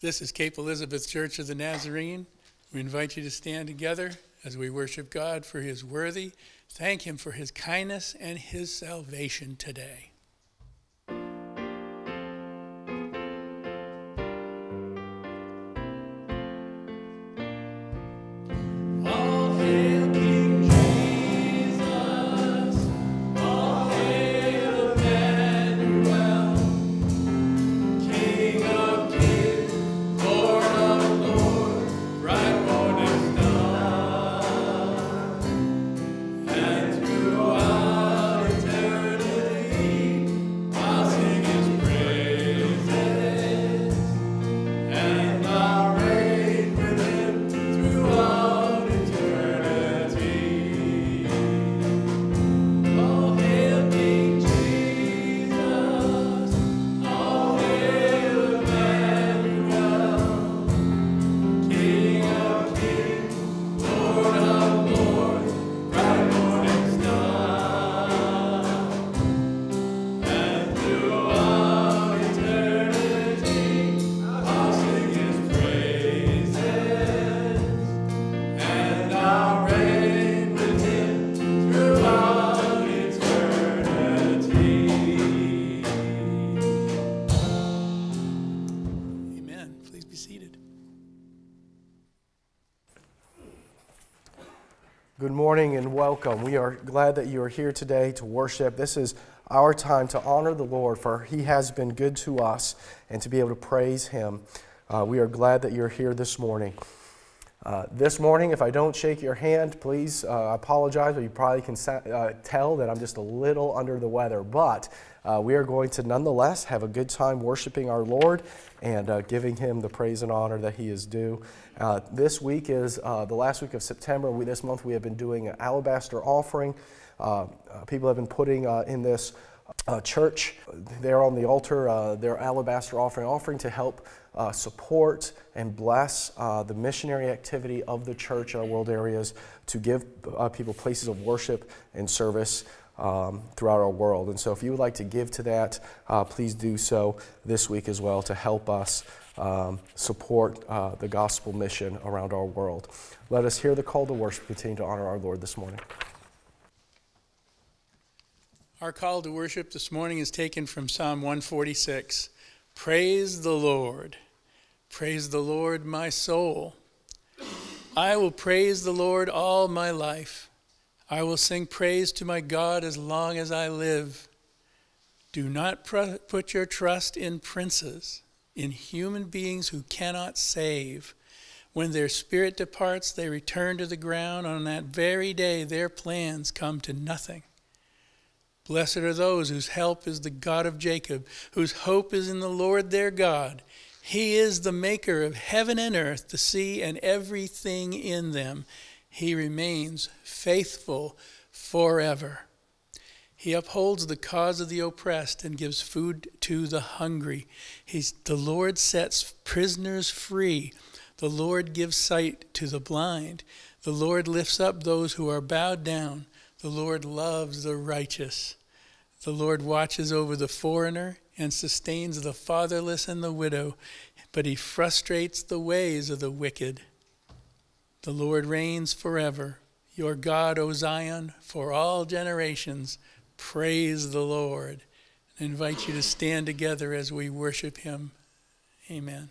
This is Cape Elizabeth Church of the Nazarene. We invite you to stand together as we worship God for his worthy. Thank him for his kindness and his salvation today. Good morning and welcome. We are glad that you are here today to worship. This is our time to honor the Lord, for he has been good to us, and to be able to praise him. We are glad that you're here this morning. If I don't shake your hand, please apologize, but you probably can tell that I'm just a little under the weather. But we are going to nonetheless have a good time worshiping our Lord and giving him the praise and honor that he is due. This week is the last week of September. This month we have been doing an alabaster offering. People have been putting in this church there on the altar their alabaster offering to help support and bless the missionary activity of the church in our world areas, to give people places of worship and service throughout our world. And so if you would like to give to that, please do so this week as well, to help us support the gospel mission around our world. Let us hear the call to worship, continue to honor our Lord this morning. Our call to worship this morning is taken from Psalm 146. Praise the Lord. Praise the Lord, my soul. I will praise the Lord all my life. I will sing praise to my God as long as I live. Do not put your trust in princes, in human beings who cannot save. When their spirit departs, they return to the ground. On that very day, their plans come to nothing. Blessed are those whose help is the God of Jacob, whose hope is in the Lord their God. He is the maker of heaven and earth, the sea, and everything in them. He remains faithful forever. He upholds the cause of the oppressed and gives food to the hungry. The Lord sets prisoners free. The Lord gives sight to the blind. The Lord lifts up those who are bowed down. The Lord loves the righteous. The Lord watches over the foreigner and sustains the fatherless and the widow, but he frustrates the ways of the wicked. The Lord reigns forever. Your God, O Zion, for all generations. Praise the Lord. I invite you to stand together as we worship him. Amen.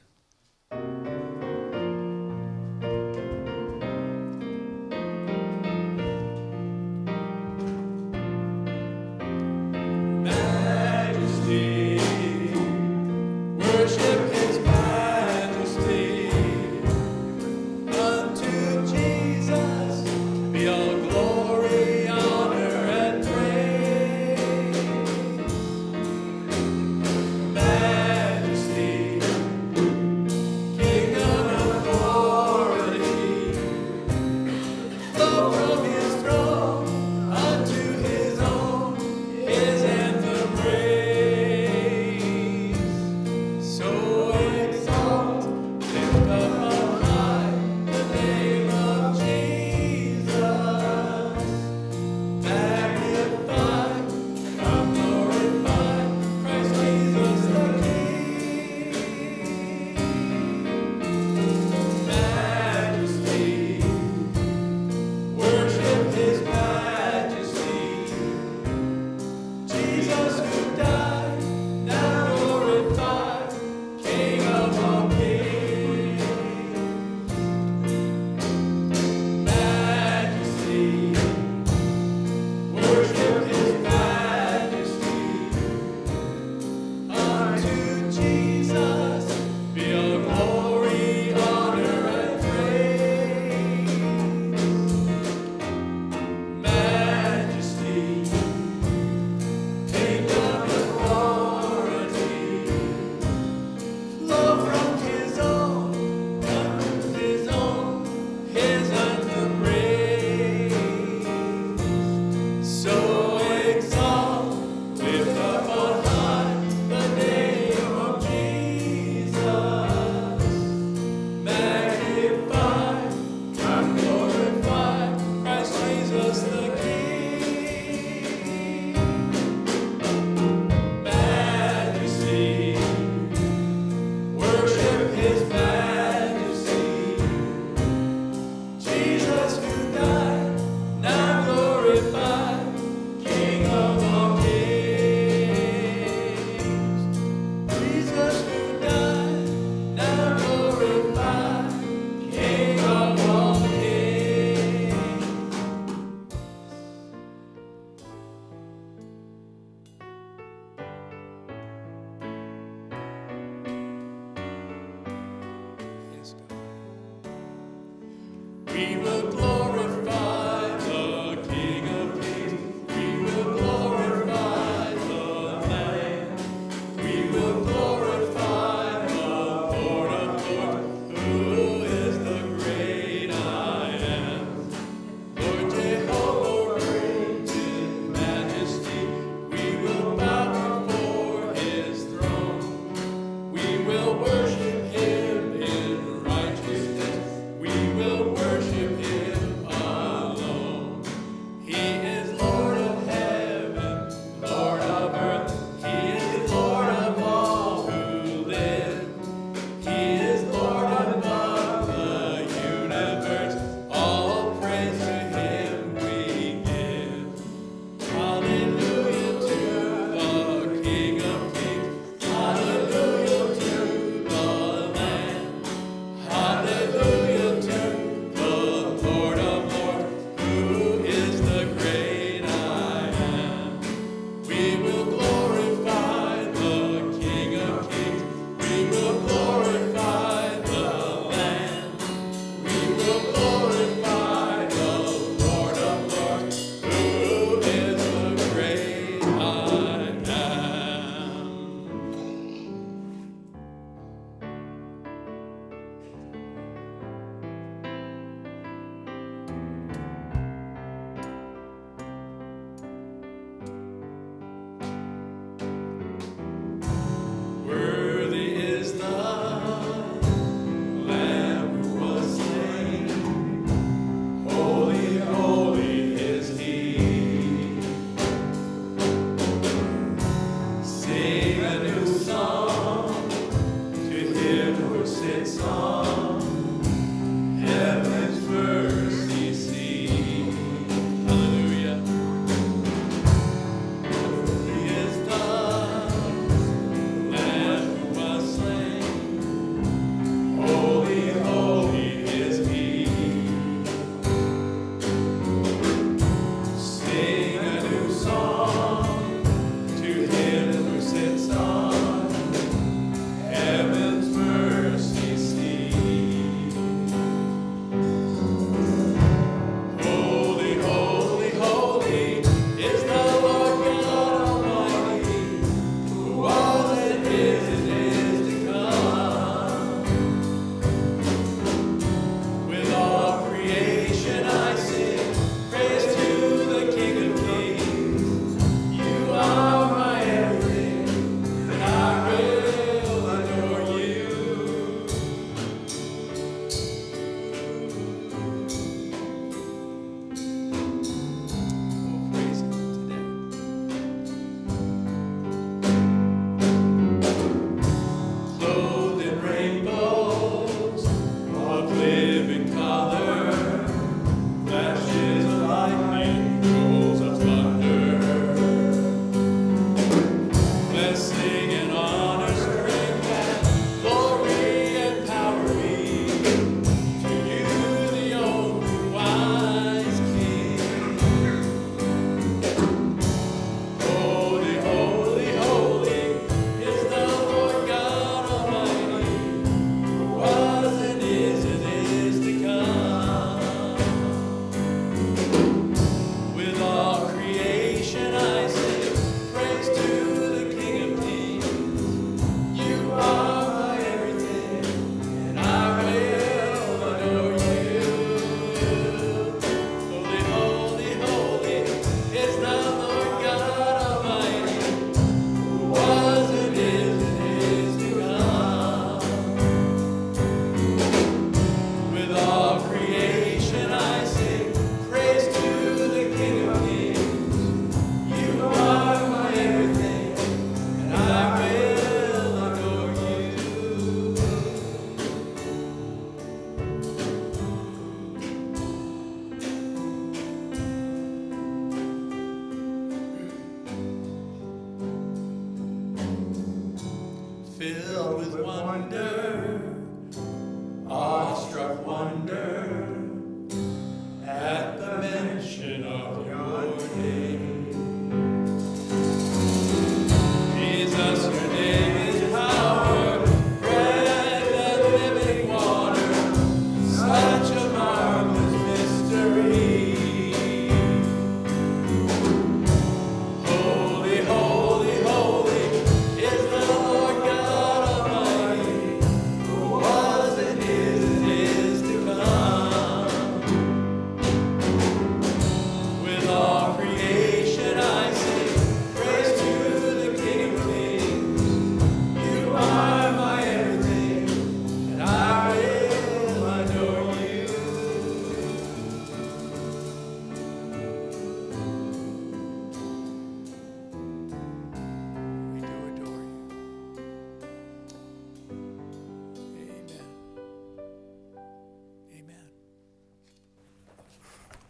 Such a marvelous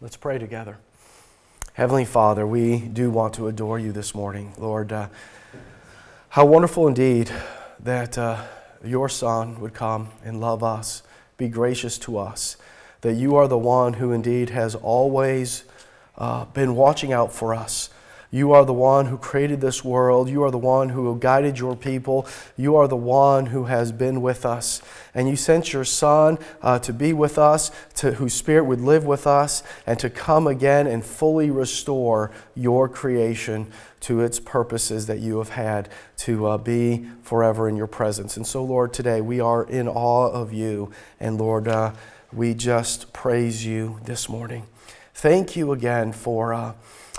Let's pray together. Heavenly Father, we do want to adore you this morning. Lord, how wonderful indeed that your Son would come and love us, be gracious to us, that you are the one who indeed has always been watching out for us. You are the one who created this world. You are the one who guided your people. You are the one who has been with us. And you sent your Son to be with us, whose Spirit would live with us, and to come again and fully restore your creation to its purposes that you have had to be forever in your presence. And so, Lord, today we are in awe of you. And, Lord, we just praise you this morning. Thank you again for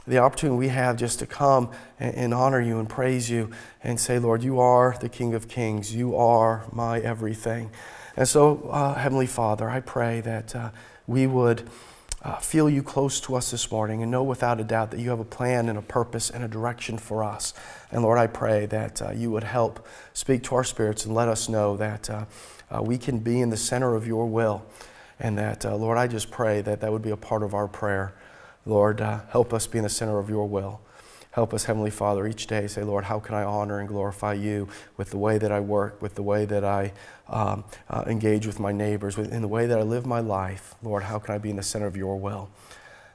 the opportunity we have just to come and honor you and praise you and say, Lord, you are the King of Kings. You are my everything. And so, Heavenly Father, I pray that we would feel you close to us this morning and know without a doubt that you have a plan and a purpose and a direction for us. And Lord, I pray that you would help speak to our spirits and let us know that we can be in the center of your will. And that, Lord, I just pray that that would be a part of our prayer. Lord, help us be in the center of your will. Help us, Heavenly Father, each day say, Lord, how can I honor and glorify you with the way that I work, with the way that I engage with my neighbors, in the way that I live my life? Lord, how can I be in the center of your will?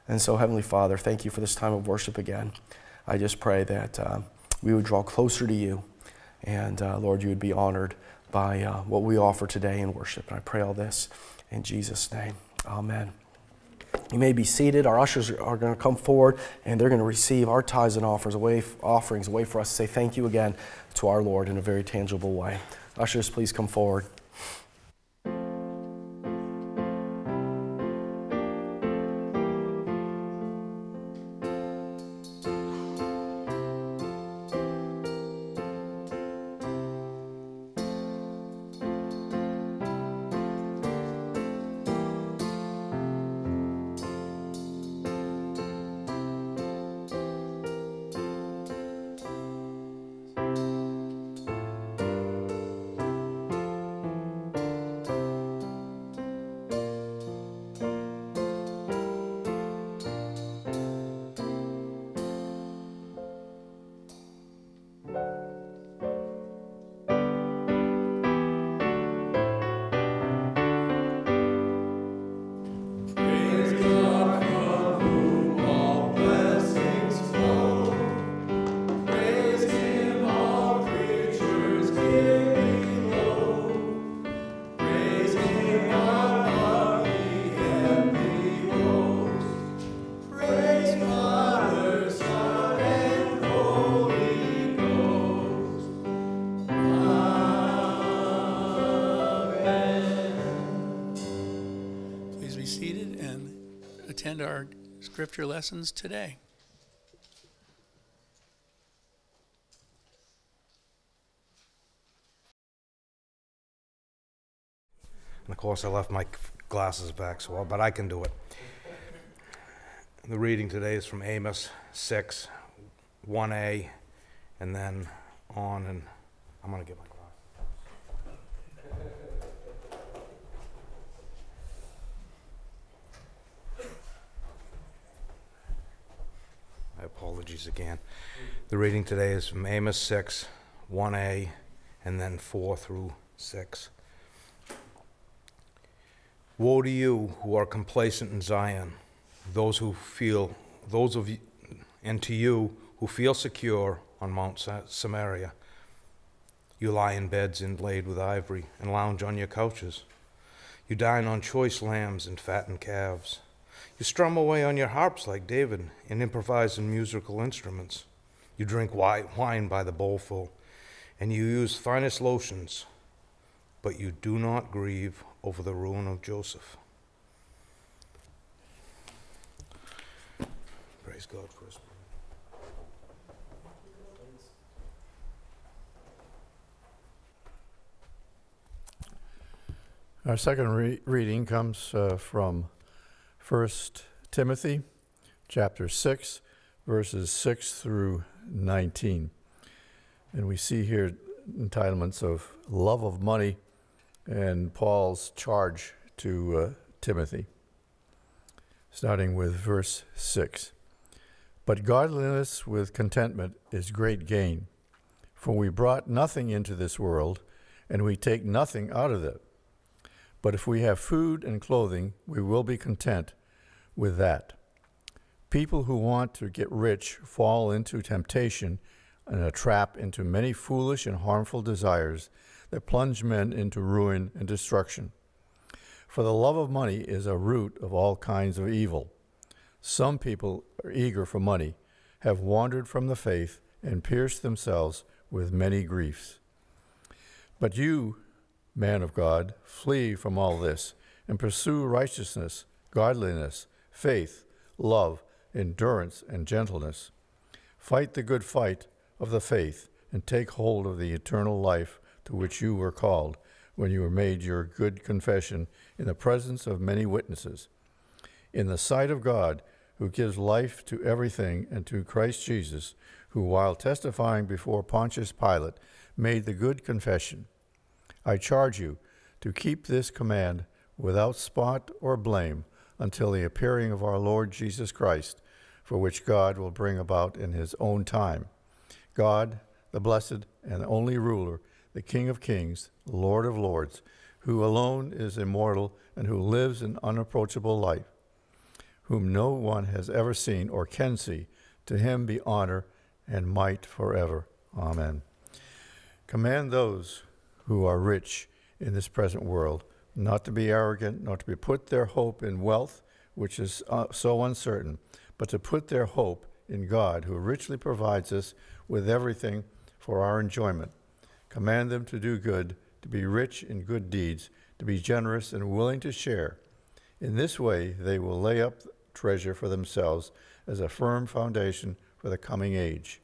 And so, Heavenly Father, thank you for this time of worship again. I just pray that we would draw closer to you, and, Lord, you would be honored by what we offer today in worship. And I pray all this in Jesus' name. Amen. You may be seated. Our ushers are going to come forward, and they're going to receive our tithes and offerings, a way for us to say thank you again to our Lord in a very tangible way. Ushers, please come forward. Our scripture lessons today. And of course I left my glasses back, but I can do it. The reading today is from Amos 6, 1a, and then on, and I'm going to get my glasses. Apologies again. The reading today is from Amos 6, 1a, and then 4 through 6. Woe to you who are complacent in Zion, and to you who feel secure on Mount Samaria. You lie in beds inlaid with ivory and lounge on your couches. You dine on choice lambs and fattened calves. You strum away on your harps like David and improvise in musical instruments. You drink white wine by the bowlful, and you use finest lotions, but you do not grieve over the ruin of Joseph. Praise God for his word. Our second reading comes from 1 Timothy chapter 6, verses 6 through 19. And we see here entitlements of love of money and Paul's charge to Timothy. starting with verse 6. But godliness with contentment is great gain, for we brought nothing into this world, and we take nothing out of it. But if we have food and clothing, we will be content with that. People who want to get rich fall into temptation and a trap, into many foolish and harmful desires that plunge men into ruin and destruction. For the love of money is a root of all kinds of evil. Some people are eager for money, have wandered from the faith, and pierced themselves with many griefs. But you, man of God, flee from all this and pursue righteousness, godliness, faith, love, endurance, and gentleness. Fight the good fight of the faith, and take hold of the eternal life to which you were called when you were made your good confession in the presence of many witnesses. In the sight of God, who gives life to everything, and to Christ Jesus, who, while testifying before Pontius Pilate, made the good confession, I charge you to keep this command without spot or blame until the appearing of our Lord Jesus Christ, for which God will bring about in his own time. God, the blessed and only ruler, the King of kings, Lord of lords, who alone is immortal and who lives an unapproachable life, whom no one has ever seen or can see, to him be honor and might forever. Amen. Command those who are rich in this present world not to be arrogant, not to put their hope in wealth, which is so uncertain, but to put their hope in God, who richly provides us with everything for our enjoyment. Command them to do good, to be rich in good deeds, to be generous and willing to share. In this way, they will lay up treasure for themselves as a firm foundation for the coming age,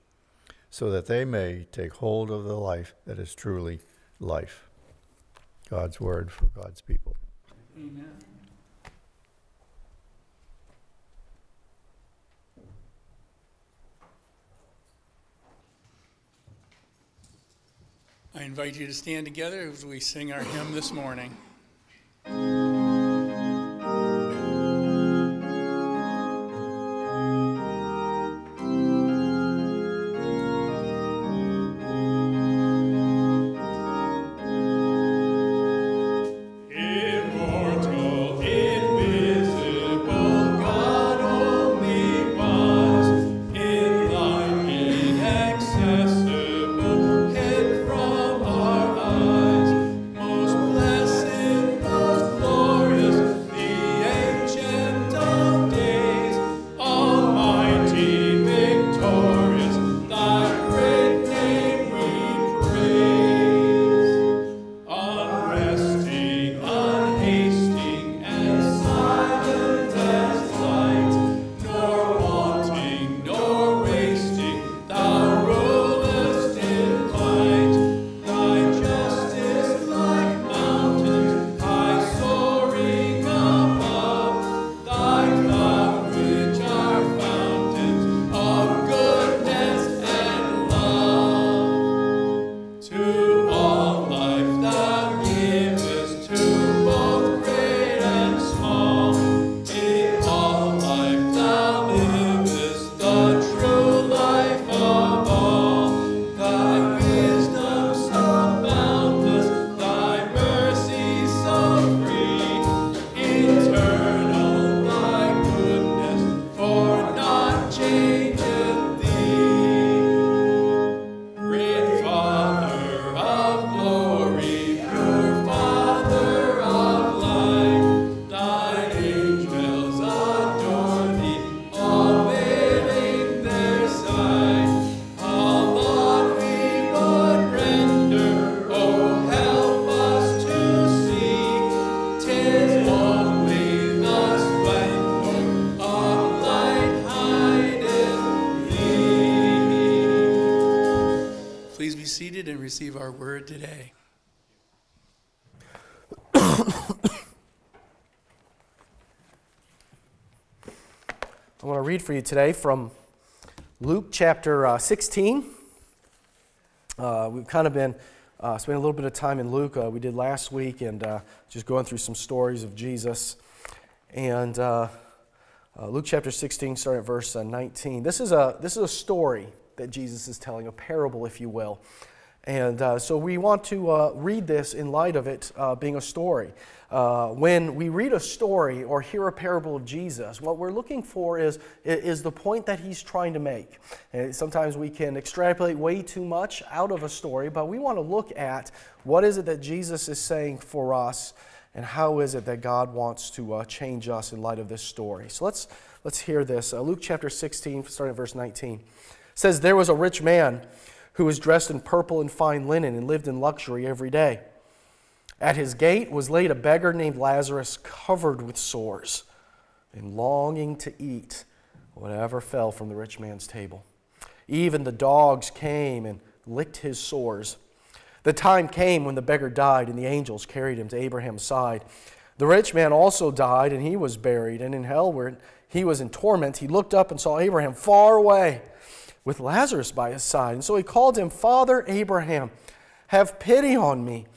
so that they may take hold of the life that is truly life. God's word for God's people. Amen. I invite you to stand together as we sing our hymn this morning. Receive our word today. I want to read for you today from Luke chapter 16. We've kind of been spending a little bit of time in Luke. We did last week, and just going through some stories of Jesus. And Luke chapter 16, starting at verse 19. This is a story that Jesus is telling, a parable, if you will. And so we want to read this in light of it being a story. When we read a story or hear a parable of Jesus, what we're looking for is the point that he's trying to make. And sometimes we can extrapolate way too much out of a story, but we want to look at what is it that Jesus is saying for us, and how is it that God wants to change us in light of this story. So let's hear this. Luke chapter 16, starting at verse 19. It says, "There was a rich man who was dressed in purple and fine linen and lived in luxury every day. At his gate was laid a beggar named Lazarus, covered with sores and longing to eat whatever fell from the rich man's table. Even the dogs came and licked his sores. The time came when the beggar died, and the angels carried him to Abraham's side. The rich man also died, and he was buried, and in hell where he was in torment, he looked up and saw Abraham far away, with Lazarus by his side. And so he called him, 'Father Abraham, have pity on me.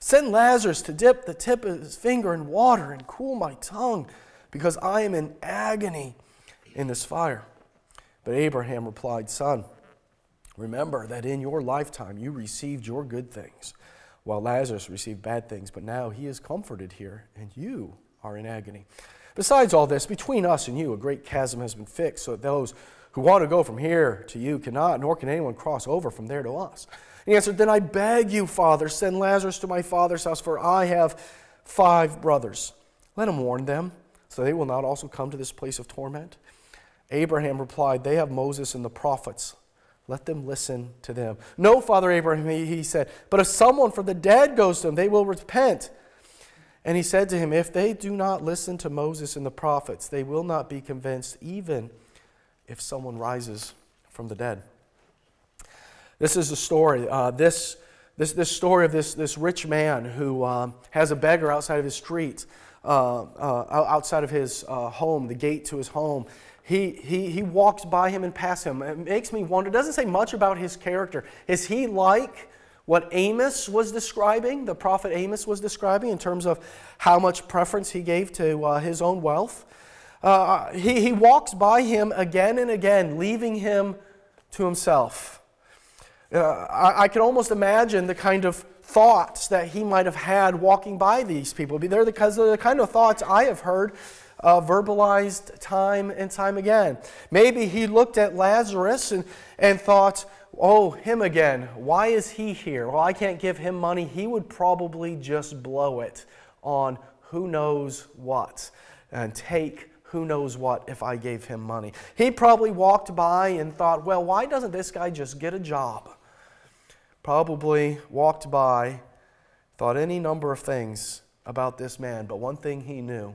Send Lazarus to dip the tip of his finger in water and cool my tongue, because I am in agony in this fire.' But Abraham replied, 'Son, remember that in your lifetime you received your good things, while Lazarus received bad things, but now he is comforted here, and you are in agony. Besides all this, between us and you a great chasm has been fixed, so that those who want to go from here to you cannot, nor can anyone cross over from there to us.' And he answered, 'Then I beg you, Father, send Lazarus to my father's house, for I have 5 brothers. Let him warn them, so they will not also come to this place of torment.' Abraham replied, 'They have Moses and the prophets. Let them listen to them.' 'No, Father Abraham,' he said, 'but if someone from the dead goes to them, they will repent.' And he said to him, 'If they do not listen to Moses and the prophets, they will not be convinced, even if someone rises from the dead.'" This is the story. This story of this rich man who has a beggar outside of his street, outside of his home, the gate to his home. He walks by him and past him. It makes me wonder. It doesn't say much about his character. Is he like what Amos was describing? The prophet Amos was describing in terms of how much preference he gave to his own wealth. He walks by him again and again, leaving him to himself. I can almost imagine the kind of thoughts that he might have had walking by these people. They're the kind of thoughts I have heard verbalized time and time again. Maybe he looked at Lazarus and thought, "Oh, him again. Why is he here? Well, I can't give him money. He would probably just blow it on who knows what and take who knows what if I gave him money." He probably walked by and thought, "Well, why doesn't this guy just get a job?" Probably walked by, thought any number of things about this man, but one thing he knew: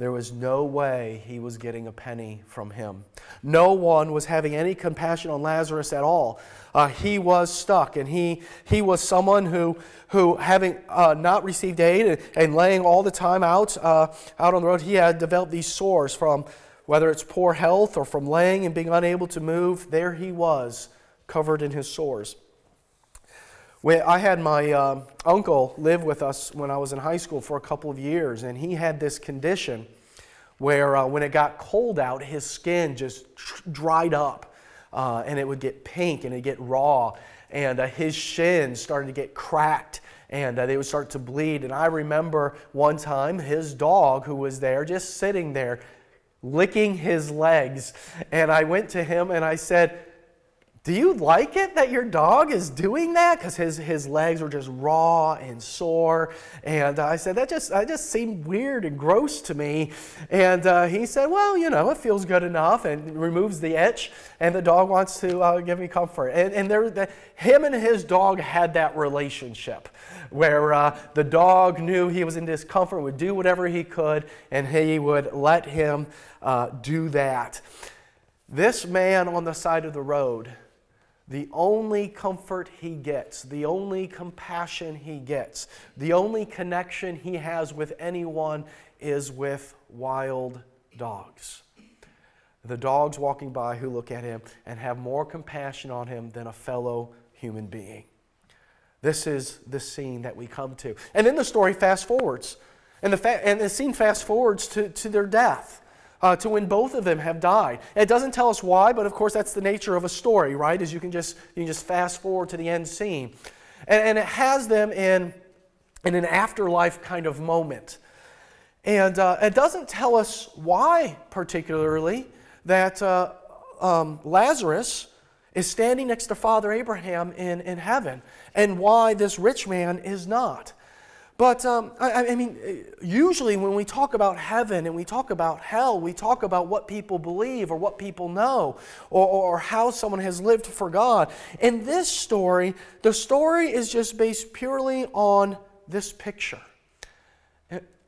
there was no way he was getting a penny from him. No one was having any compassion on Lazarus at all. He was stuck, and he was someone who having not received aid and laying all the time out on the road, he had developed these sores from whether it's poor health or from laying and being unable to move. There he was, covered in his sores. I had my uncle live with us when I was in high school for a couple of years, and he had this condition where when it got cold out, his skin just dried up, and it would get pink and it'd get raw, and his shins started to get cracked, and they would start to bleed. And I remember one time his dog, who was there, just sitting there licking his legs, and I went to him and I said, "Do you like it that your dog is doing that?" Because his legs were just raw and sore. And I said, that just seemed weird and gross to me. And he said, "Well, you know, it feels good enough," and removes the itch, and the dog wants to give me comfort. And him and his dog had that relationship where the dog knew he was in discomfort, would do whatever he could, and he would let him do that. This man on the side of the road, the only comfort he gets, the only compassion he gets, the only connection he has with anyone is with wild dogs. The dogs walking by who look at him and have more compassion on him than a fellow human being. This is the scene that we come to. And then the story fast forwards. And the scene fast forwards to their death. to when both of them have died. It doesn't tell us why, but of course that's the nature of a story, right? Is you can just fast forward to the end scene. And it has them in an afterlife kind of moment. And it doesn't tell us why particularly that Lazarus is standing next to Father Abraham in heaven, and why this rich man is not. But, I mean, usually when we talk about heaven and we talk about hell, we talk about what people believe or what people know, or how someone has lived for God. In this story, the story is just based purely on this picture.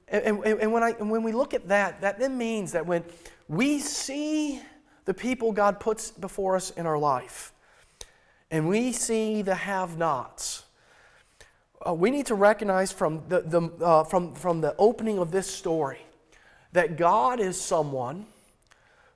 And when we look at that, that then means that when we see the people God puts before us in our life, and we see the have-nots, we need to recognize from the opening of this story that God is someone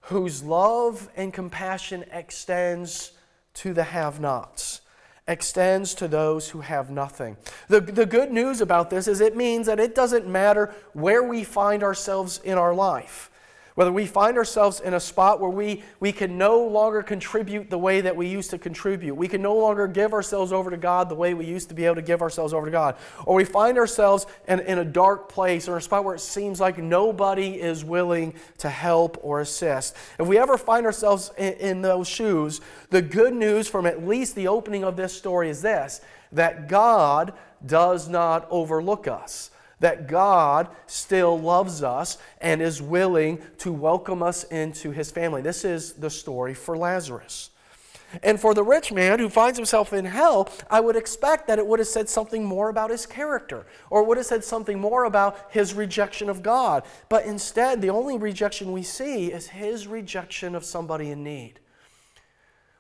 whose love and compassion extends to the have-nots, extends to those who have nothing. The good news about this is it means that it doesn't matter where we find ourselves in our life, whether we find ourselves in a spot where we can no longer contribute the way that we used to contribute, we can no longer give ourselves over to God the way we used to be able to give ourselves over to God, or we find ourselves in a dark place or a spot where it seems like nobody is willing to help or assist. If we ever find ourselves in those shoes, the good news from at least the opening of this story is this, that God does not overlook us, that God still loves us and is willing to welcome us into His family. This is the story for Lazarus. And for the rich man who finds himself in hell, I would expect that it would have said something more about his character, or would have said something more about his rejection of God. But instead, the only rejection we see is his rejection of somebody in need,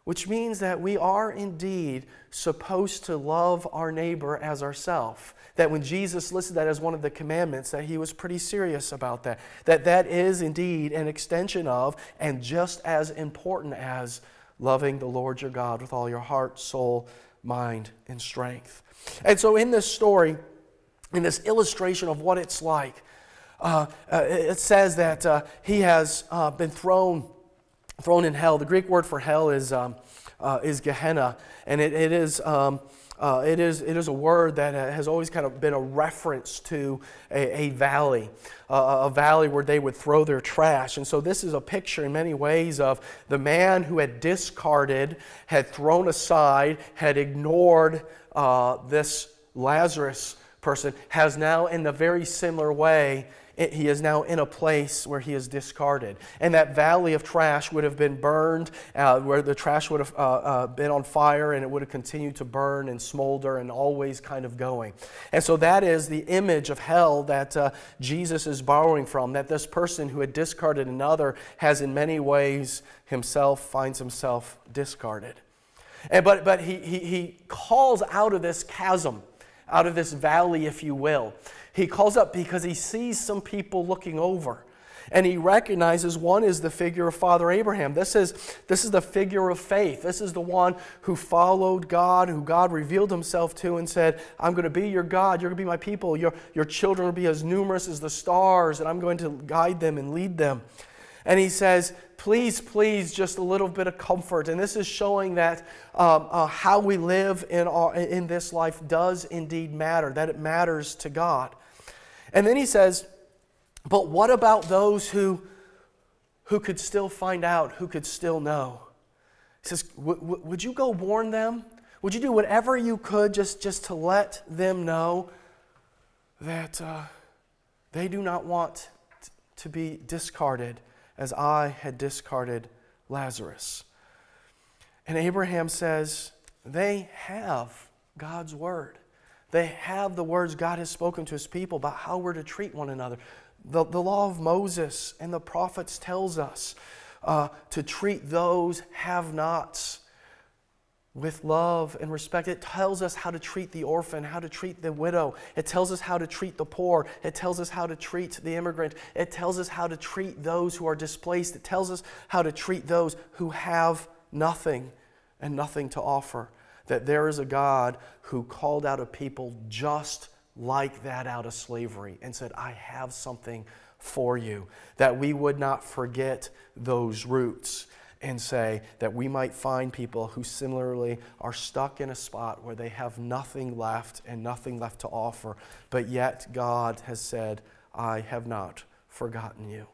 which means that we are indeed supposed to love our neighbor as ourselves. That when Jesus listed that as one of the commandments, that he was pretty serious about that. That is indeed an extension of, and just as important as, loving the Lord your God with all your heart, soul, mind, and strength. And so in this story, in this illustration of what it's like, it says that he has been thrown in hell. The Greek word for hell is Gehenna, and it is a word that has always kind of been a reference to a valley, a valley where they would throw their trash. And so this is a picture in many ways of the man who had discarded, had thrown aside, had ignored this Lazarus person, has now in a very similar way, he is now in a place where he is discarded. And that valley of trash would have been burned, where the trash would have been on fire, and it would have continued to burn and smolder and always kind of going. And so that is the image of hell that Jesus is borrowing from, that this person who had discarded another has in many ways himself finds himself discarded. And, but he calls out of this chasm, out of this valley, if you will. He calls up because he sees some people looking over, and he recognizes one is the figure of Father Abraham. This is the figure of faith. This is the one who followed God, who God revealed himself to and said, I'm going to be your God, you're going to be my people, your children will be as numerous as the stars, and I'm going to guide them and lead them. And he says, please, please, just a little bit of comfort. And this is showing that how we live in this life does indeed matter, that it matters to God. And then he says, but what about those who could still find out, who could still know? He says, would you go warn them? Would you do whatever you could just to let them know that they do not want to be discarded as I had discarded Lazarus? And Abraham says, they have God's word. They have the words God has spoken to his people about how we're to treat one another. The law of Moses and the prophets tells us to treat those have-nots with love and respect. It tells us how to treat the orphan, how to treat the widow. It tells us how to treat the poor. It tells us how to treat the immigrant. It tells us how to treat those who are displaced. It tells us how to treat those who have nothing and nothing to offer. That there is a God who called out a people just like that out of slavery and said, I have something for you, that we would not forget those roots and say that we might find people who similarly are stuck in a spot where they have nothing left and nothing left to offer, but yet God has said, I have not forgotten you.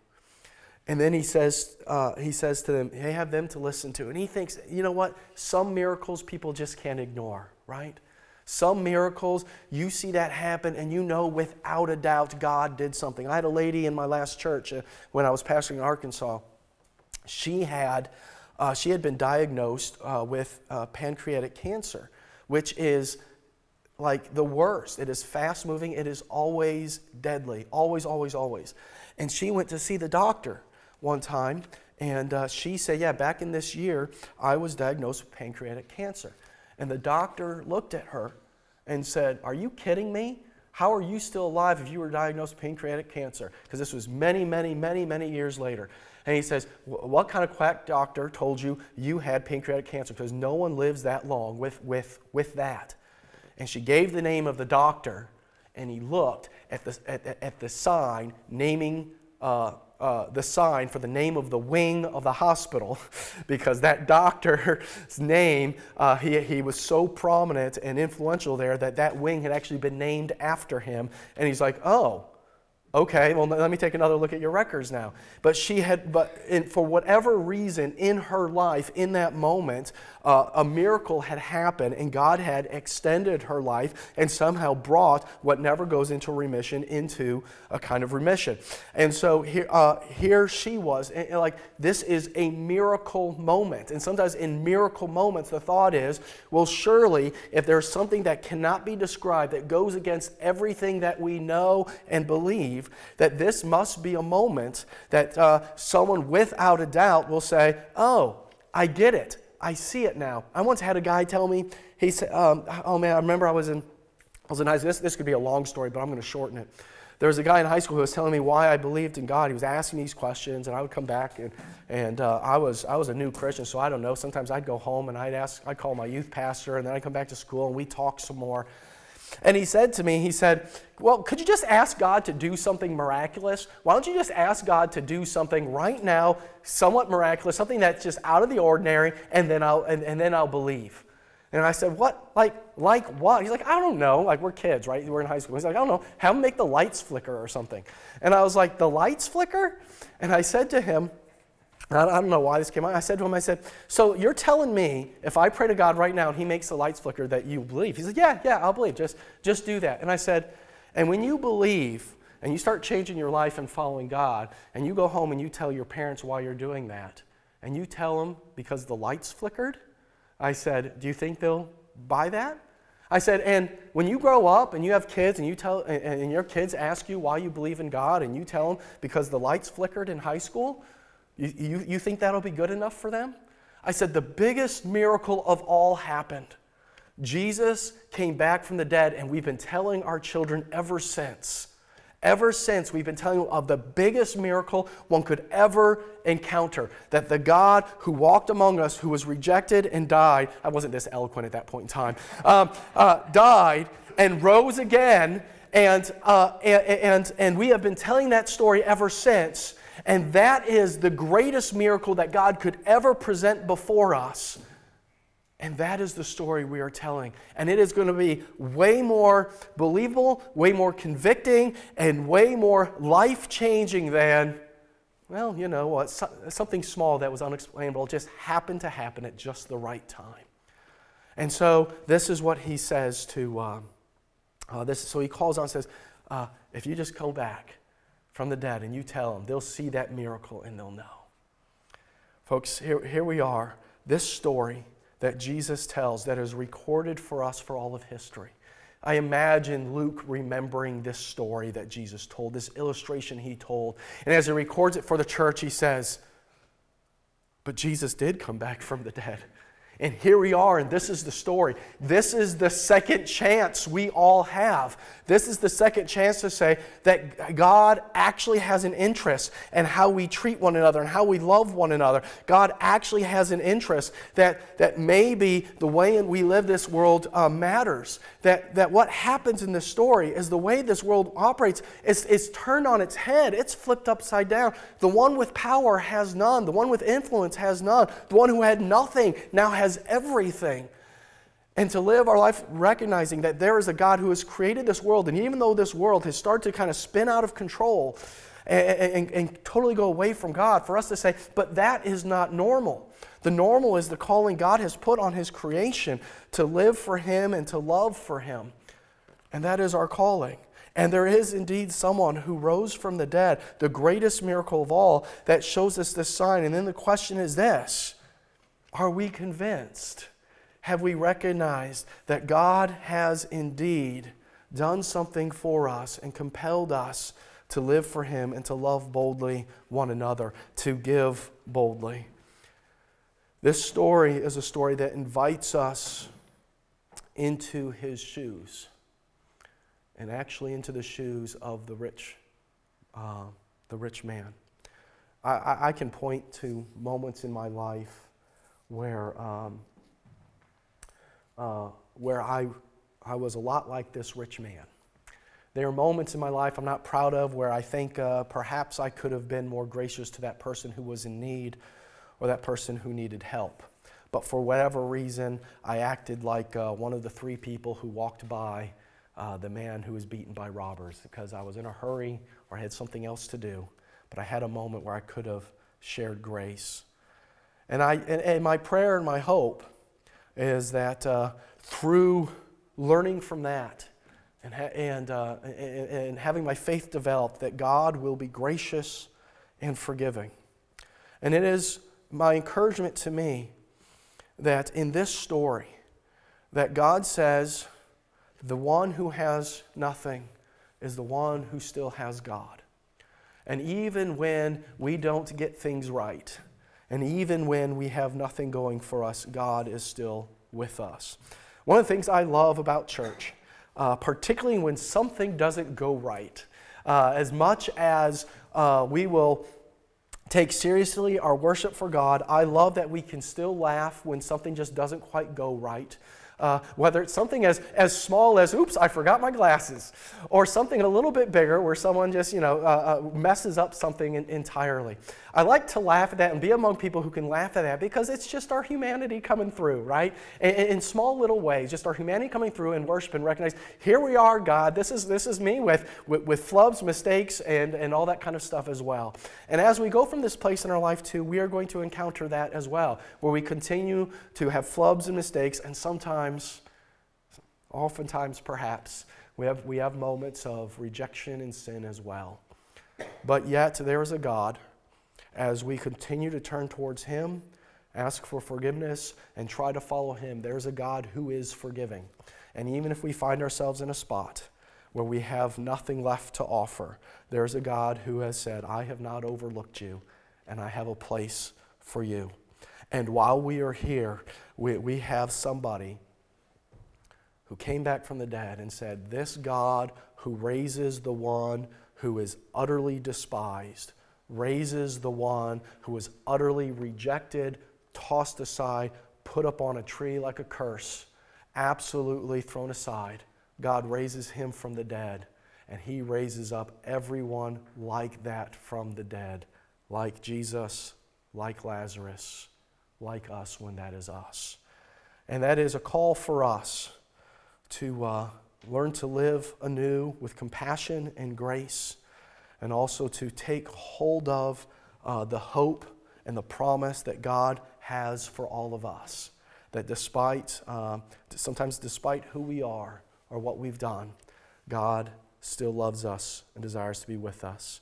And then he says to them, hey, have them to listen to. And he thinks, you know what? Some miracles people just can't ignore, right? Some miracles, you see that happen and you know without a doubt God did something. I had a lady in my last church when I was pastoring in Arkansas. She had been diagnosed with pancreatic cancer, which is like the worst. It is fast moving. It is always deadly. Always, always, always. And she went to see the doctor one time, and she said, yeah, back in this year, I was diagnosed with pancreatic cancer. And the doctor looked at her and said, are you kidding me? How are you still alive if you were diagnosed with pancreatic cancer? Because this was many, many, many, many years later. And he says, what kind of quack doctor told you you had pancreatic cancer? Because no one lives that long with that. And she gave the name of the doctor, and he looked at the sign, naming the sign for the name of the wing of the hospital, because that doctor's name, he was so prominent and influential there that wing had actually been named after him. And he's like, oh, okay, well, let me take another look at your records now. But for whatever reason in her life, in that moment, a miracle had happened and God had extended her life and somehow brought what never goes into remission into a kind of remission. And so here she was, and like, this is a miracle moment. And sometimes in miracle moments, the thought is, well, surely if there's something that cannot be described, that goes against everything that we know and believe, that this must be a moment that someone without a doubt will say, oh, I get it. I see it now. I once had a guy tell me, he said, oh man, I remember I was in high school. This could be a long story, but I'm going to shorten it. There was a guy in high school who was telling me why I believed in God. He was asking these questions, and I would come back, and I was a new Christian, so I don't know. Sometimes I'd go home, and I'd call my youth pastor, and then I'd come back to school, and we'd talk some more. And he said to me, well, could you just ask God to do something miraculous? Why don't you just ask God to do something right now, somewhat miraculous, something that's just out of the ordinary, and then I'll believe. And I said, what? Like what? He's like, I don't know. Like, we're kids, right? We're in high school. He's like, I don't know. Have him make the lights flicker or something. And I was like, the lights flicker? And I said to him, I don't know why this came out. I said to him, so you're telling me if I pray to God right now and he makes the lights flicker that you believe? He said, yeah, I'll believe. Just do that. And I said, and when you believe and you start changing your life and following God, and you go home and you tell your parents why you're doing that, and you tell them because the lights flickered, I said, do you think they'll buy that? I said, and when you grow up and you have kids and your kids ask you why you believe in God and you tell them because the lights flickered in high school, you think that'll be good enough for them? I said, the biggest miracle of all happened. Jesus came back from the dead, and we've been telling our children ever since. Ever since, we've been telling them of the biggest miracle one could ever encounter, that the God who walked among us, who was rejected and died — I wasn't this eloquent at that point in time — died and rose again, and we have been telling that story ever since. And that is the greatest miracle that God could ever present before us. And that is the story we are telling. And it is going to be way more believable, way more convicting, and way more life-changing than, well, you know what, something small that was unexplainable just happened to happen at just the right time. And so this is what he says to, so he calls on and says, if you just go back from the dead and you tell them, they'll see that miracle and they'll know. Folks, here we are. This story that Jesus tells, that is recorded for us for all of history. I imagine Luke remembering this story that Jesus told, this illustration he told. And as he records it for the church, he says, but Jesus did come back from the dead. And here we are, and this is the story. This is the second chance we all have. This is the second chance to say that God actually has an interest in how we treat one another and how we love one another. God actually has an interest that maybe the way in we live this world matters. That what happens in this story is the way this world operates is turned on its head. It's flipped upside down. The one with power has none. The one with influence has none. The one who had nothing now has everything. And to live our life recognizing that there is a God who has created this world, and even though this world has started to kind of spin out of control and totally go away from God, for us to say, but that is not normal. The normal is the calling God has put on His creation to live for Him and to love for Him. And that is our calling. And there is indeed someone who rose from the dead, the greatest miracle of all, that shows us this sign. And then the question is this: are we convinced? Have we recognized that God has indeed done something for us and compelled us to live for Him and to love boldly one another, to give boldly? This story is a story that invites us into His shoes, and actually into the shoes of the rich man. I can point to moments in my life where I was a lot like this rich man. There are moments in my life I'm not proud of where I think perhaps I could have been more gracious to that person who was in need or that person who needed help. But for whatever reason, I acted like one of the three people who walked by the man who was beaten by robbers, because I was in a hurry or I had something else to do. But I had a moment where I could have shared grace. And my prayer and my hope is that through learning from that and having my faith developed, that God will be gracious and forgiving. And it is my encouragement to me that in this story, that God says, the one who has nothing is the one who still has God. And even when we don't get things right, and even when we have nothing going for us, God is still with us. One of the things I love about church, particularly when something doesn't go right, as much as we will take seriously our worship for God, I love that we can still laugh when something just doesn't quite go right. Whether it's something as small as, oops, I forgot my glasses, or something a little bit bigger where someone just, messes up something entirely. I like to laugh at that and be among people who can laugh at that, because it's just our humanity coming through, right? In small little ways, just our humanity coming through and worship and recognize, here we are, God, this is me with flubs, mistakes, and all that kind of stuff as well. And as we go from this place in our life too, we are going to encounter that as well, where we continue to have flubs and mistakes, and oftentimes perhaps, we have moments of rejection and sin as well. But yet there is a God, as we continue to turn towards Him, ask for forgiveness, and try to follow Him, there is a God who is forgiving. And even if we find ourselves in a spot where we have nothing left to offer, there is a God who has said, I have not overlooked you, and I have a place for you. And while we are here, we have somebody who came back from the dead and said, this God who raises the one who is utterly despised, raises the one who is utterly rejected, tossed aside, put up on a tree like a curse, absolutely thrown aside. God raises Him from the dead, and He raises up everyone like that from the dead, like Jesus, like Lazarus, like us when that is us. And that is a call for us to learn to live anew with compassion and grace, and also to take hold of the hope and the promise that God has for all of us. That sometimes despite who we are or what we've done, God still loves us and desires to be with us.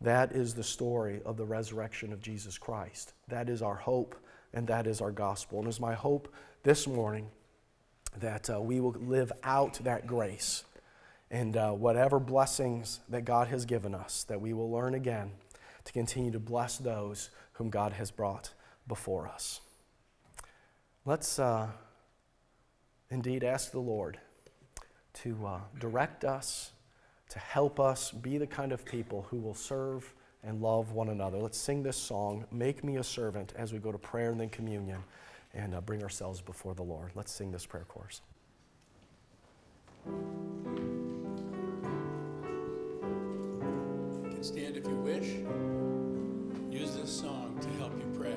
That is the story of the resurrection of Jesus Christ. That is our hope, and that is our gospel. And it's my hope this morning that we will live out that grace, and whatever blessings that God has given us, that we will learn again to continue to bless those whom God has brought before us. Let's indeed ask the Lord to direct us, to help us be the kind of people who will serve and love one another. Let's sing this song, Make Me a Servant, as we go to prayer and then communion and bring ourselves before the Lord. Let's sing this prayer chorus. You can stand if you wish. Use this song to help you pray.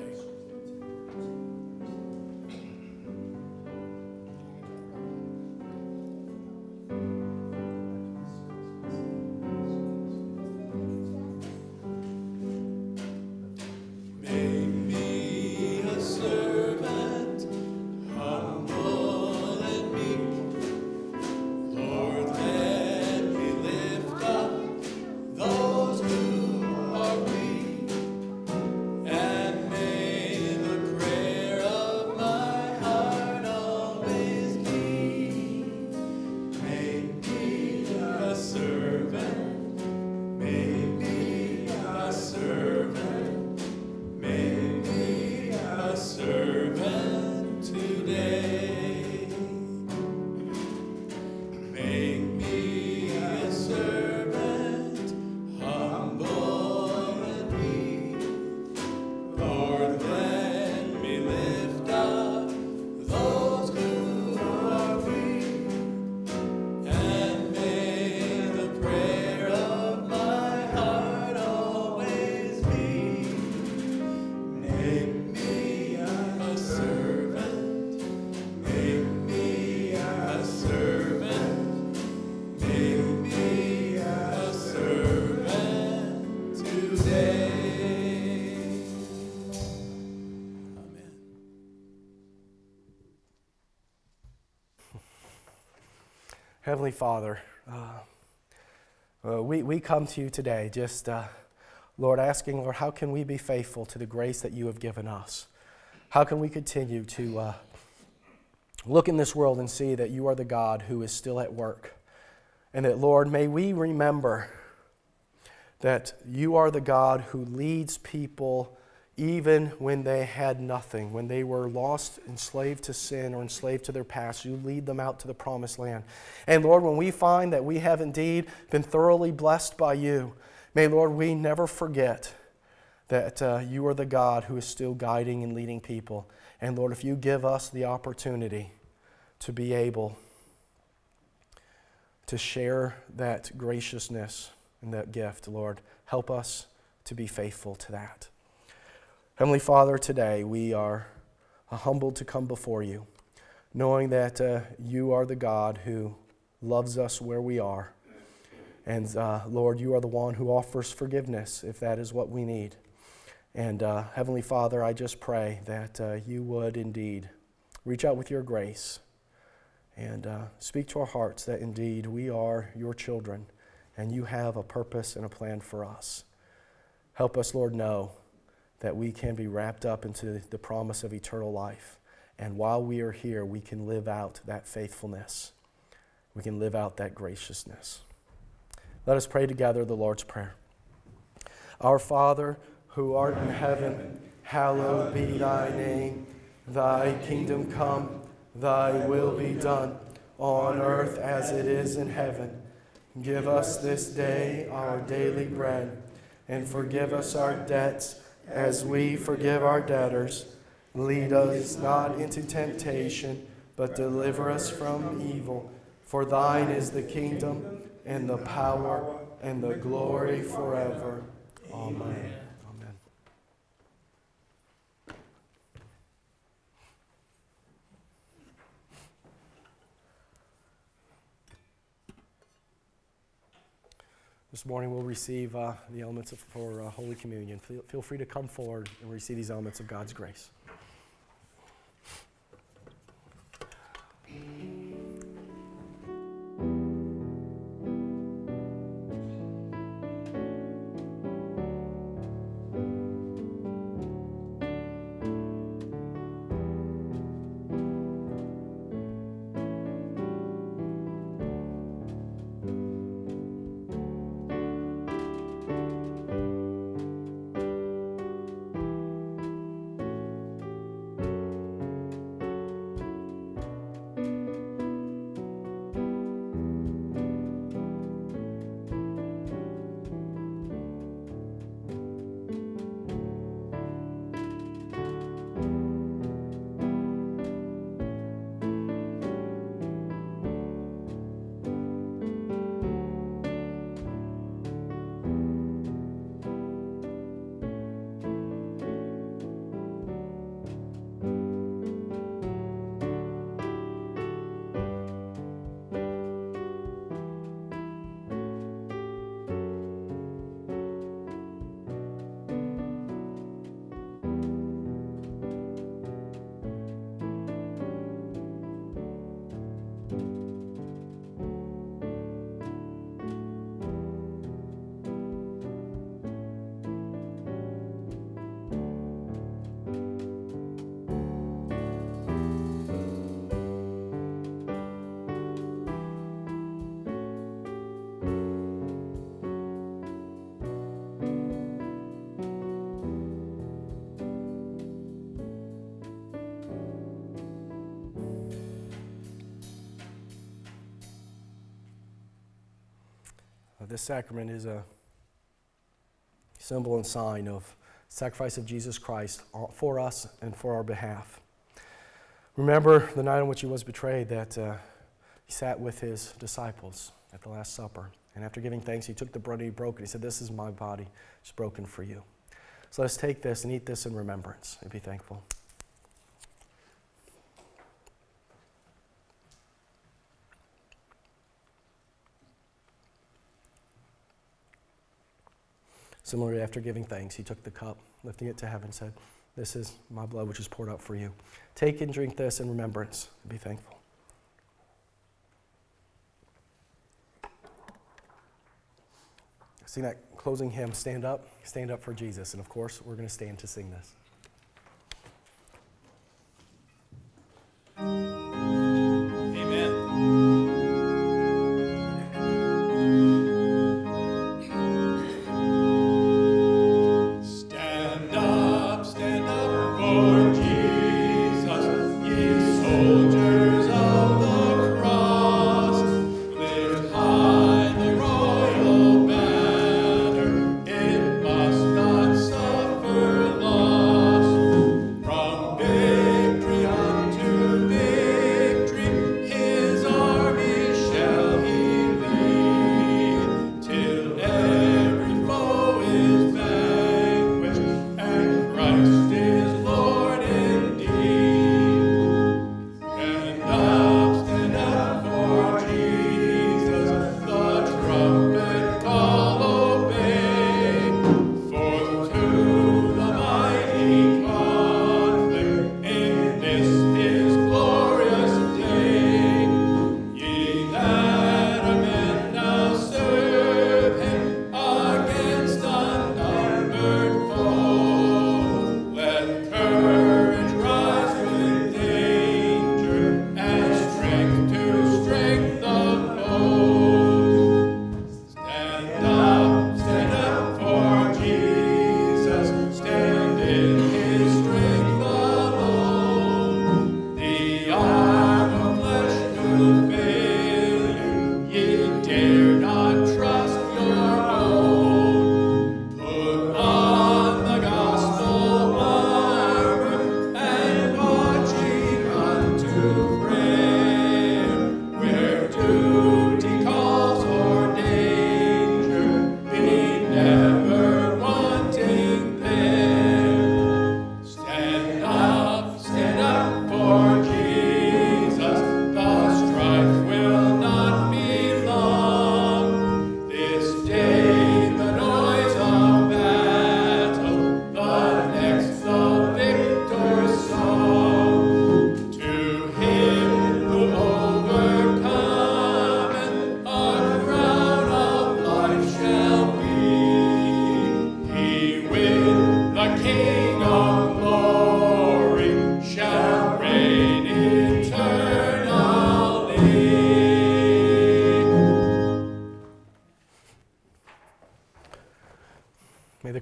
Heavenly Father, we come to you today just, Lord, asking, Lord, how can we be faithful to the grace that you have given us? How can we continue to look in this world and see that you are the God who is still at work? And that, Lord, may we remember that you are the God who leads people even when they had nothing, when they were lost, enslaved to sin or enslaved to their past, you lead them out to the promised land. And Lord, when we find that we have indeed been thoroughly blessed by you, may, Lord, we never forget that you are the God who is still guiding and leading people. And Lord, if you give us the opportunity to be able to share that graciousness and that gift, Lord, help us to be faithful to that. Heavenly Father, today we are humbled to come before you, knowing that you are the God who loves us where we are. And Lord, you are the one who offers forgiveness if that is what we need. And Heavenly Father, I just pray that you would indeed reach out with your grace and speak to our hearts that indeed we are your children and you have a purpose and a plan for us. Help us, Lord, know that we can be wrapped up into the promise of eternal life. And while we are here, we can live out that faithfulness. We can live out that graciousness. Let us pray together the Lord's Prayer. Our Father, who art in heaven, hallowed be thy name. Thy kingdom come, thy will be done, on earth as it is in heaven. Give us this day our daily bread, and forgive us our debts, as we forgive our debtors. Lead us not into temptation, but deliver us from evil. For thine is the kingdom, and the power, and the glory forever. Amen. Amen. This morning we'll receive the elements for Holy Communion. Feel free to come forward and receive these elements of God's grace. of this sacrament is a symbol and sign of sacrifice of Jesus Christ for us and for our behalf. Remember the night on which he was betrayed that he sat with his disciples at the Last Supper. And after giving thanks, he took the bread and he broke it. He said, "This is my body. It's broken for you." So let's take this and eat this in remembrance and be thankful. Similarly, after giving thanks, he took the cup, lifting it to heaven, said, "This is my blood, which is poured out for you. Take and drink this in remembrance and be thankful." Sing that closing hymn, Stand Up for Jesus. And of course, we're going to stand to sing this.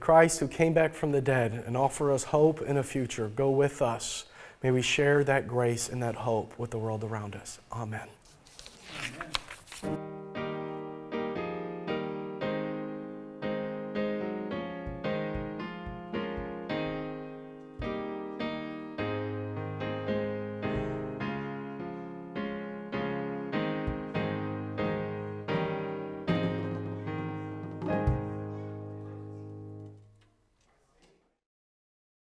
Christ, who came back from the dead and offer us hope and a future, go with us. May we share that grace and that hope with the world around us. Amen.